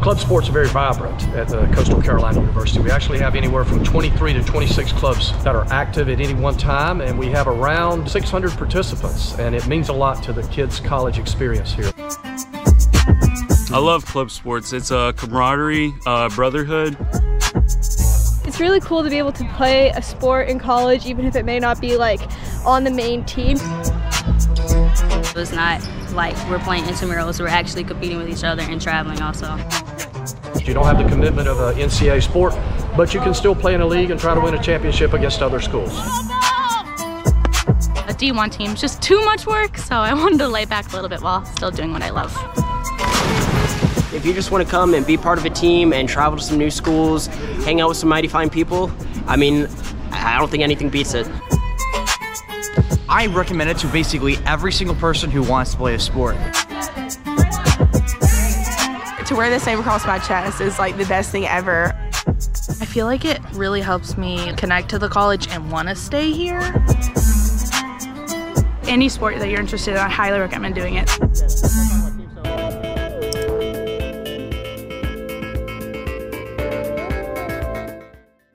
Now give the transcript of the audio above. Club sports are very vibrant at the Coastal Carolina University. We actually have anywhere from 23 to 26 clubs that are active at any one time, and we have around 600 participants, and it means a lot to the kids' college experience here. I love club sports. It's a camaraderie, brotherhood. It's really cool to be able to play a sport in college, even if it may not be like on the main team. It's not like we're playing intramurals, we're actually competing with each other and traveling also. You don't have the commitment of an NCAA sport, but you can still play in a league and try to win a championship against other schools. A D1 team's just too much work, so I wanted to lay back a little bit while still doing what I love. If you just want to come and be part of a team and travel to some new schools, hang out with some mighty fine people, I mean, I don't think anything beats it. I recommend it to basically every single person who wants to play a sport. To wear this name across my chest is like the best thing ever. I feel like it really helps me connect to the college and want to stay here. Any sport that you're interested in, I highly recommend doing it.